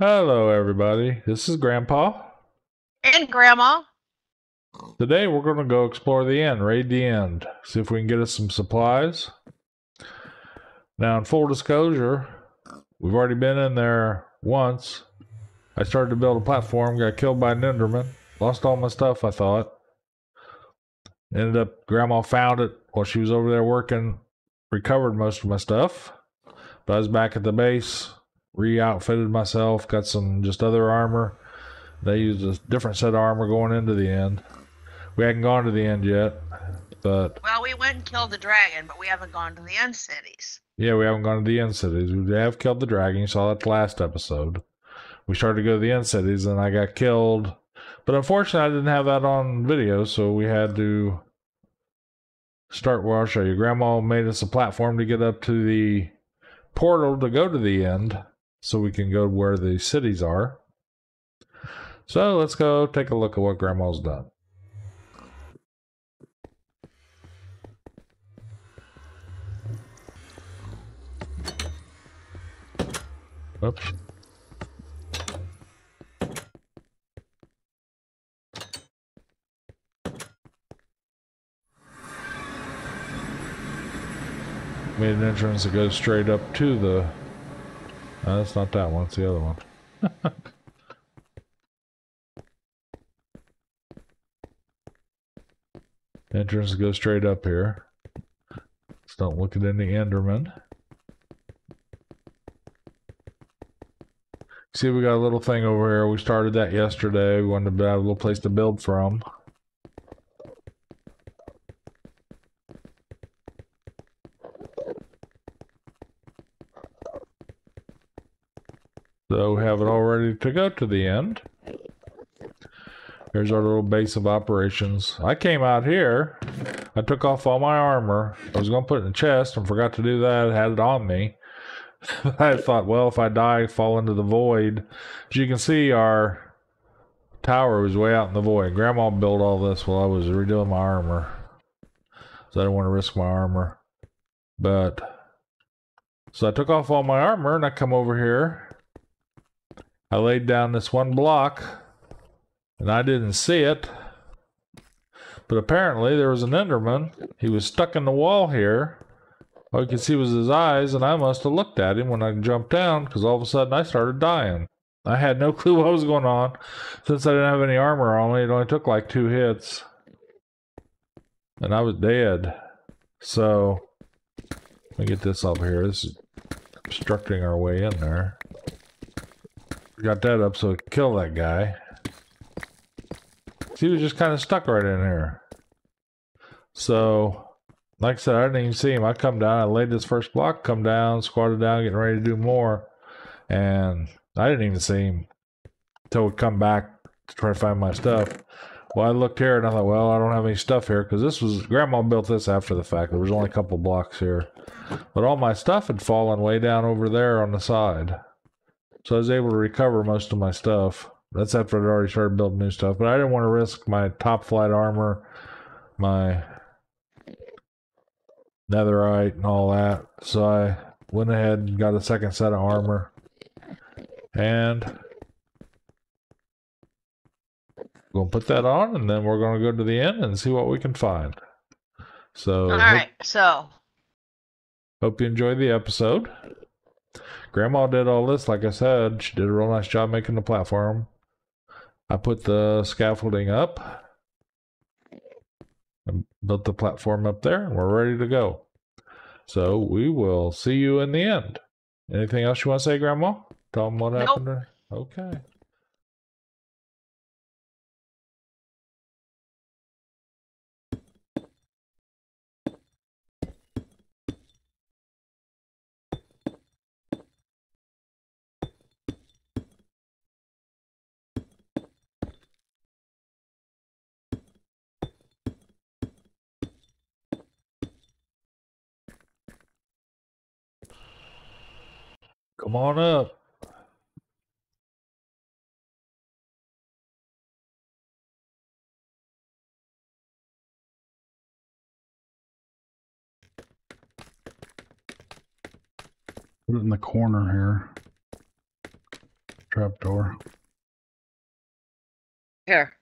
Hello, everybody. This is Grandpa. And Grandma. Today, we're going to go explore the end, raid the end, see if we can get us some supplies. Now, in full disclosure, we've already been in there once. I started to build a platform, got killed by an Enderman, lost all my stuff, I thought. Ended up, Grandma found it while she was over there working, recovered most of my stuff. But I was back at the base. Re-outfitted myself, got some just other armor. They used a different set of armor going into the end. We hadn't gone to the end yet, but... Well, we went and killed the dragon, but we haven't gone to the end cities. Yeah, we haven't gone to the end cities. We have killed the dragon. You saw that last episode. We started to go to the end cities, and I got killed. But unfortunately, I didn't have that on video, so we had to start where I'll show you. Grandma made us a platform to get up to the portal to go to the end, so we can go where the cities are. So let's go take a look at what Grandma's done. Oops. Made an entrance that goes straight up to the... No, that's not that one, it's the other one. Entrance goes straight up here. Let's don't look at any Enderman. See, we got a little thing over here. We started that yesterday. We wanted to have a little place to build from. So we have it all ready to go to the end. Here's our little base of operations. I came out here. I took off all my armor. I was going to put it in the chest and forgot to do that. I had it on me. I thought, well, if I die, fall into the void. As you can see, our tower was way out in the void. Grandma built all this while I was redoing my armor. So I didn't want to risk my armor. But, so I took off all my armor and I come over here. I laid down this one block, and I didn't see it, but apparently there was an Enderman. He was stuck in the wall here. All you could see was his eyes, and I must have looked at him when I jumped down, because all of a sudden I started dying. I had no clue what was going on. Since I didn't have any armor on me, it only took like 2 hits, and I was dead. So, let me get this up here. This is obstructing our way in there. Got that up so it could kill that guy. He was just kind of stuck right in here. So, like I said, I didn't even see him. I come down, I laid this first block, come down, squatted down, getting ready to do more. And I didn't even see him until we come back to try to find my stuff. Well, I looked here and I thought, well, I don't have any stuff here because this was, Grandma built this after the fact. There was only a couple blocks here. But all my stuff had fallen way down over there on the side. So I was able to recover most of my stuff. That's after I'd already started building new stuff. But I didn't want to risk my top flight armor, my netherite and all that. So I went ahead and got a second set of armor. And I'm going to put that on and then we're going to go to the end and see what we can find. So, all right, so. Hope you enjoyed the episode. Grandma did all this, like I said. She did a real nice job making the platform. I put the scaffolding up. I built the platform up there, and we're ready to go. So we will see you in the end. Anything else you want to say, Grandma? Tell them what happened. Nope. Okay. Come on up. Put it in the corner here. trapdoor. Here.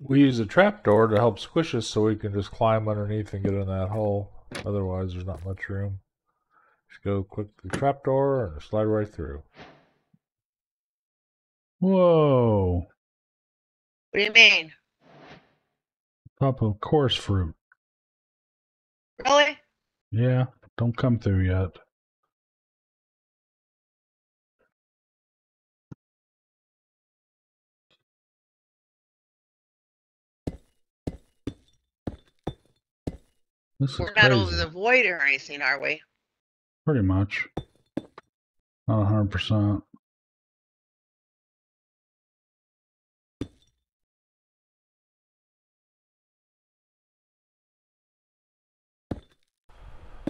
We use a trapdoor to help squish us so we can just climb underneath and get in that hole. Otherwise, there's not much room. Just go click the trapdoor and slide right through. Whoa. What do you mean? Top of course fruit. Really? Yeah, don't come through yet. We're not over the void or anything, are we? Pretty much. Not 100%.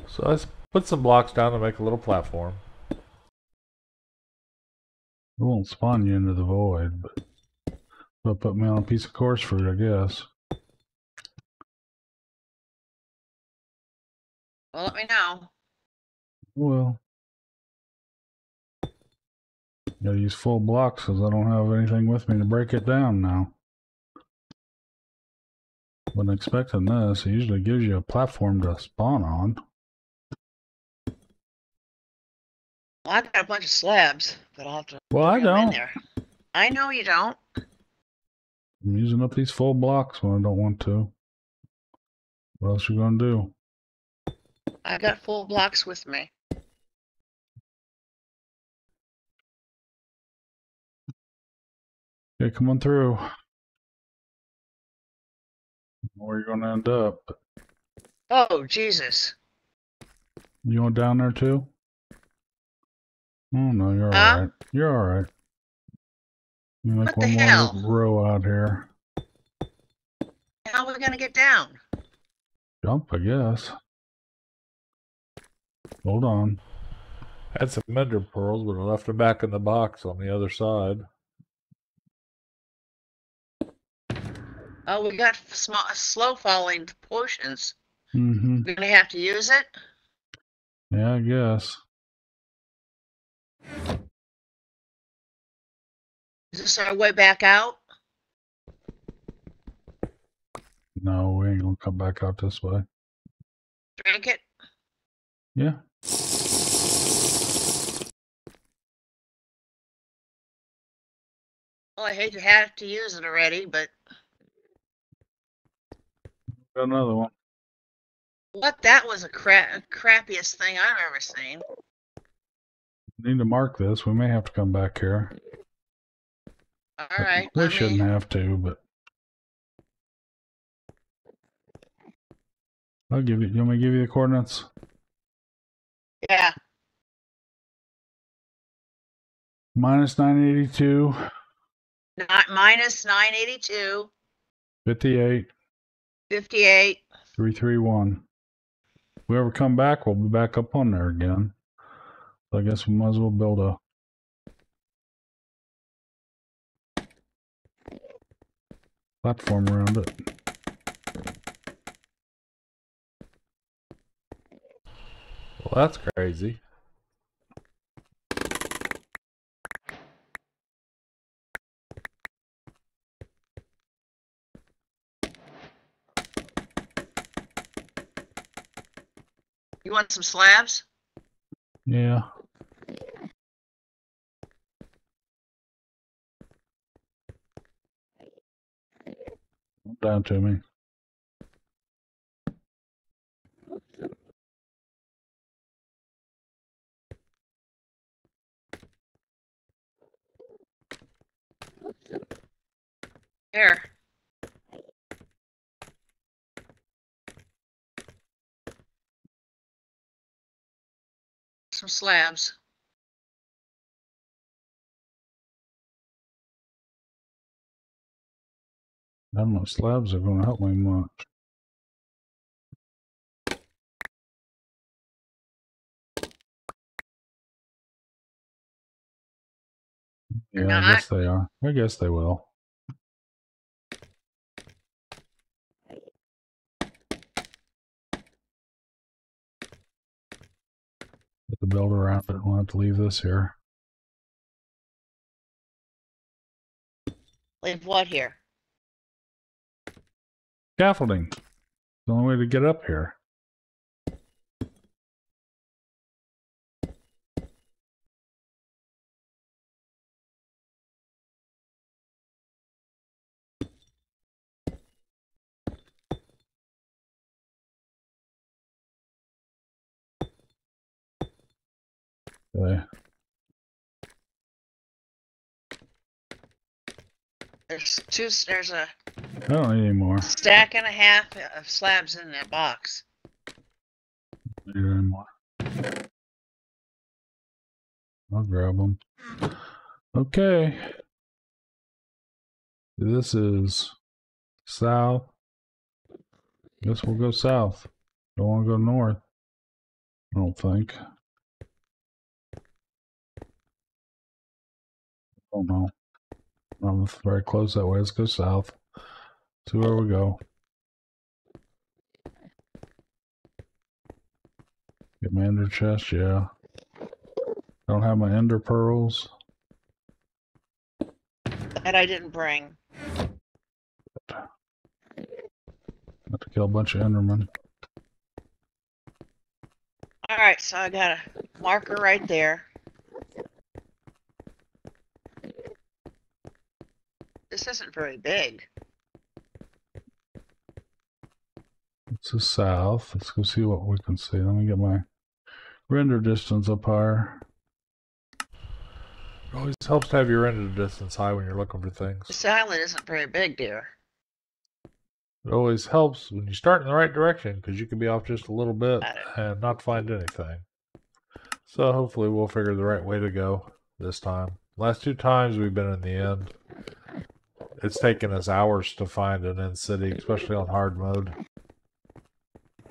So let's put some blocks down to make a little platform. It won't spawn you into the void, but it'll put me on a piece of coarse fruit, I guess. Well, let me know. Well, gotta use full blocks because I don't have anything with me to break it down now. Wasn't expecting this. It usually gives you a platform to spawn on. Well, I've got a bunch of slabs, but I'll have to. Well, I don't. I know you don't. I'm using up these full blocks when I don't want to. What else are you gonna do? I've got full blocks with me. Okay, come on through. Where are you going to end up? Oh, Jesus. You want down there too? Oh, no, you're alright. You're alright. You make one more row out here. How are we going to get down? Jump, I guess. Hold on. I had some mender pearls, but I left them back in the box on the other side. Oh, we got small, slow-falling potions. Mm-hmm. We're going to have to use it? Yeah, I guess. Is this our way back out? No, we ain't going to come back out this way. Drink it? Yeah. Well, I hate to have to use it already, but... Got another one. What? That was a crappiest thing I've ever seen. Need to mark this. We may have to come back here. Alright. We shouldn't have to, but... I'll give you... You want me to give you the coordinates? Yeah. -982. Not -982. 58. 58. 331. If we ever come back, we'll be back up on there again. So I guess we might as well build a... platform around it. Well, that's crazy. You want some slabs? Yeah. Down to me. There. Some slabs. I don't know if slabs are going to help me much. Yeah, not. I guess they are. I guess they will. build around it. We'll have to leave this here. Leave what here? Scaffolding. It's the only way to get up here. There's I don't need any more. Stack and a half of slabs in that box. Don't need any more. I'll grab them. Okay. This is south. Guess we'll go south. Don't want to go north. I don't think. Oh no, I'm very close that way. Let's go south. See where we go. Get my ender chest, yeah. Don't have my ender pearls. That I didn't bring. Have to kill a bunch of endermen. Alright, so I got a marker right there. This isn't very big. It's the south. Let's go see what we can see. Let me get my render distance up higher. It always helps to have your render distance high when you're looking for things. This island isn't very big, dear. It always helps when you start in the right direction, because you can be off just a little bit and not find anything. So hopefully we'll figure the right way to go this time. Last two times we've been in the end. It's taken us hours to find an end city, especially on hard mode.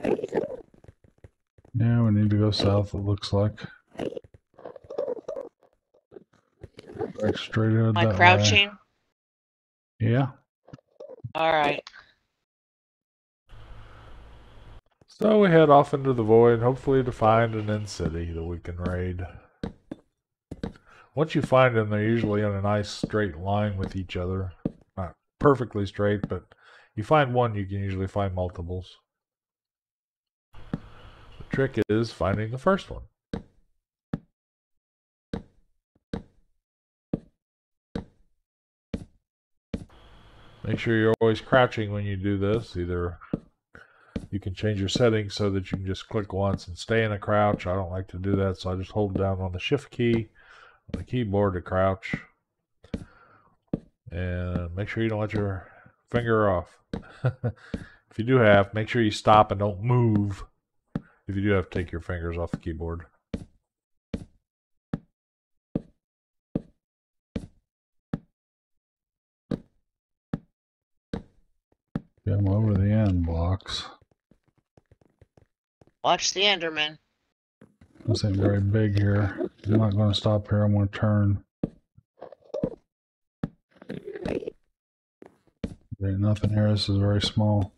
Yeah, we need to go south, it looks like. Back straight out that way. Am I crouching? Yeah. Alright. So we head off into the void, hopefully to find an end city that we can raid. Once you find them, they're usually in a nice straight line with each other. Not perfectly straight, but you find one, you can usually find multiples. The trick is finding the first one. Make sure you're always crouching when you do this. Either you can change your settings so that you can just click once and stay in a crouch. I don't like to do that, so I just hold down on the shift key. The keyboard to crouch, and make sure you don't let your finger off. If you do have, make sure you stop and don't move. If you do have, take your fingers off the keyboard. Yeah, I'm over the end blocks. Watch the Enderman. This ain't very big here. I'm not going to stop here. I'm going to turn. There ain't nothing here. This is very small.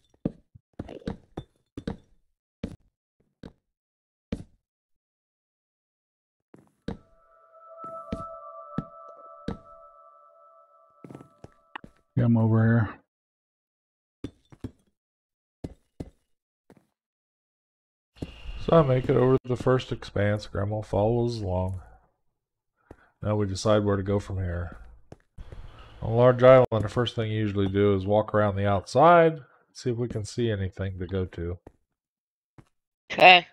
Yeah, I'm over here. So I make it over to the first expanse. Grandma follows along. Now we decide where to go from here. On a large island, the first thing you usually do is walk around the outside, see if we can see anything to go to. Okay.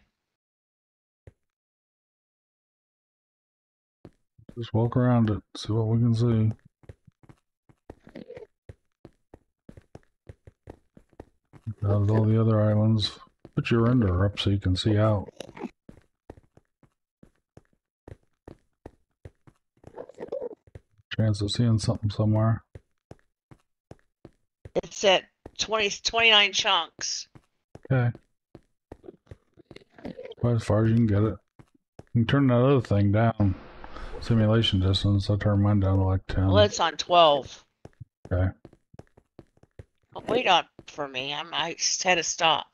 Just walk around it, see what we can see. Out of all the other islands. Put your render up so you can see out. Chance of seeing something somewhere. It's at 29 chunks. Okay. Quite as far as you can get it. You can turn that other thing down. Simulation distance. I turned mine down to like 10. Well, it's on 12. Okay. Don't wait up for me. I had to stop.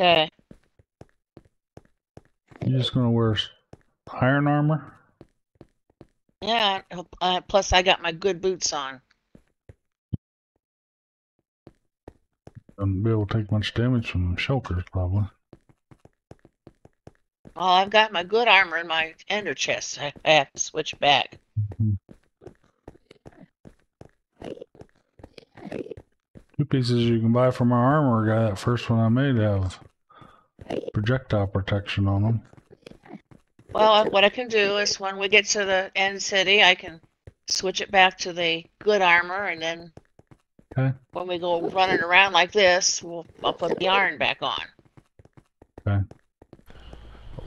Okay. You're just gonna wear iron armor? Yeah, plus I got my good boots on. Wouldn't be able to take much damage from shulkers, probably. Well, I've got my good armor in my ender chest. I have to switch back. Mm-hmm. Two pieces you can buy from our armor guy. That first one I made have projectile protection on them. Well, what I can do is when we get to the end city, I can switch it back to the good armor, and then okay. When we go running around like this, I'll put the iron back on. Okay.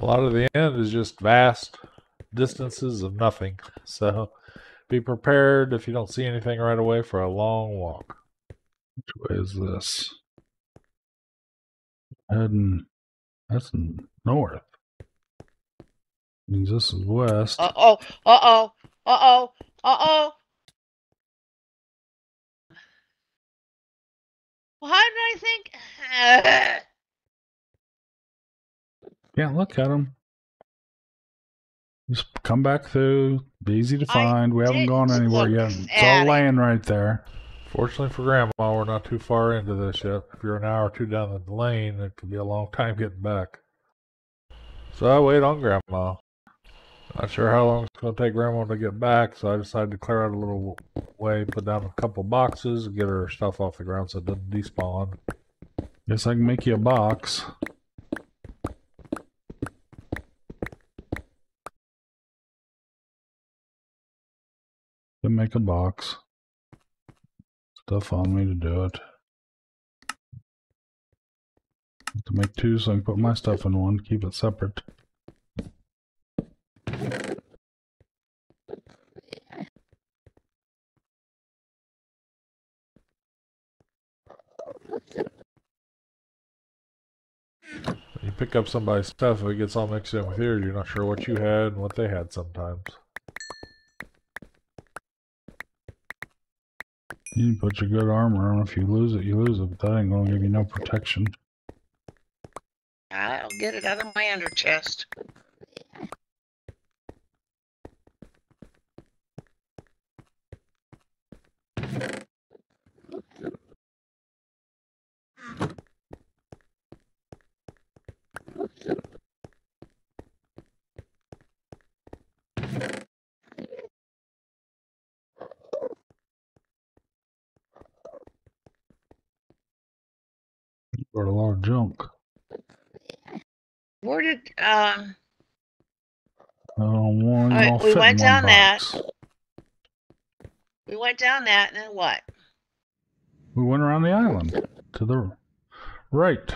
A lot of the end is just vast distances of nothing, so be prepared if you don't see anything right away for a long walk. Which way is this? Heading, that's north. This is west. Uh-oh, uh-oh, uh-oh, uh-oh. Well, how did I think? Can't look at them. Just come back through. Be easy to find. We haven't gone anywhere yet. It's all laying right there. Fortunately for Grandma, we're not too far into this yet. If you're an hour or two down the lane, it could be a long time getting back. So I wait on Grandma. Not sure how long it's going to take Grandma to get back, so I decided to clear out a little way, put down a couple boxes, and get her stuff off the ground so it doesn't despawn. Guess I can make you a box. Can make a box. Stuff on me to do it. To make two, so I can put my stuff in one, keep it separate. When you pick up somebody's stuff, if it gets all mixed in with yours, you're not sure what you had and what they had sometimes. You can put your good armor on. If you lose it, you lose it, but that ain't gonna give you no protection. I'll get it out of my under chest. You got a lot of junk. Where did, we went down that. We went down that, and then what? We went around the island to the right.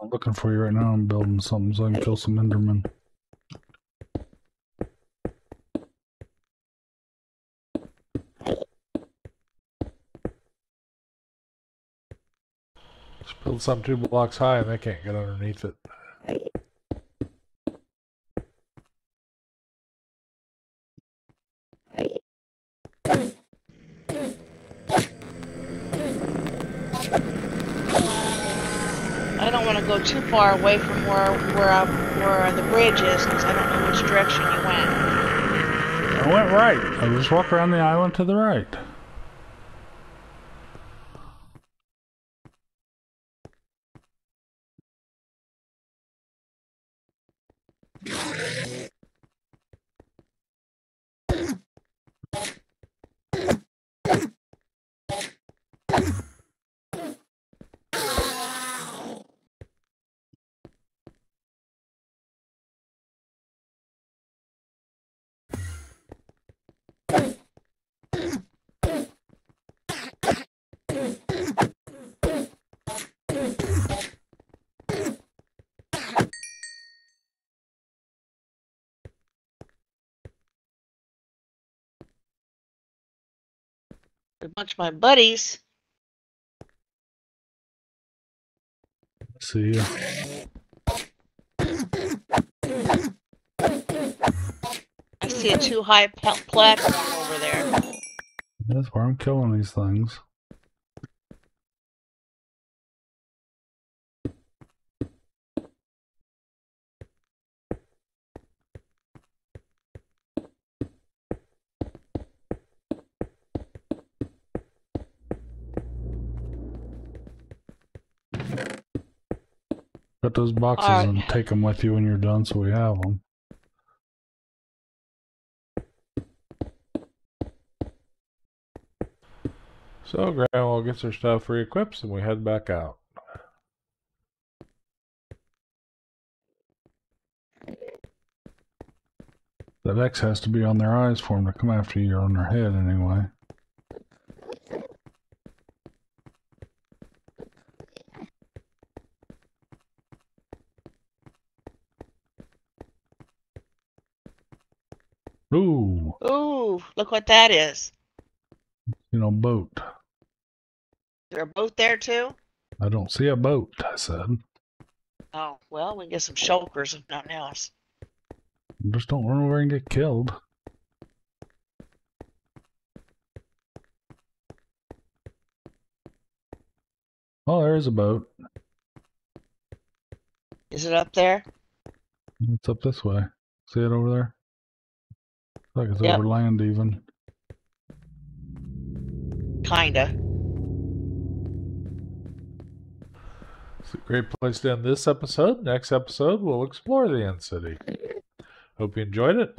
I'm looking for you right now. I'm building something so I can kill some Endermen. Just build something 2 blocks high and they can't get underneath it. Too far away from where the bridge is, because I don't know which direction you went. I went right. I just walked around the island to the right. a bunch of my buddies. See ya. I see a too high platform over there. That's where I'm killing these things. Put those boxes and take them with you when you're done so we have them. So Grandma gets her stuff re-equips and we head back out. That X has to be on their eyes for them to come after you, or on their head anyway. Ooh! Ooh! Look what that is. You know, boat. Is there a boat there too? I don't see a boat, I said. Oh, well, we can get some shulkers if nothing else. Just don't run over and get killed. Oh, there is a boat. Is it up there? It's up this way. See it over there? Like it's over land, even. Kinda. It's a great place to end this episode. Next episode, we'll explore the End City. Hope you enjoyed it.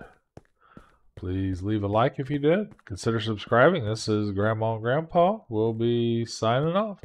Please leave a like if you did. Consider subscribing. This is Grandma and Grandpa. We'll be signing off.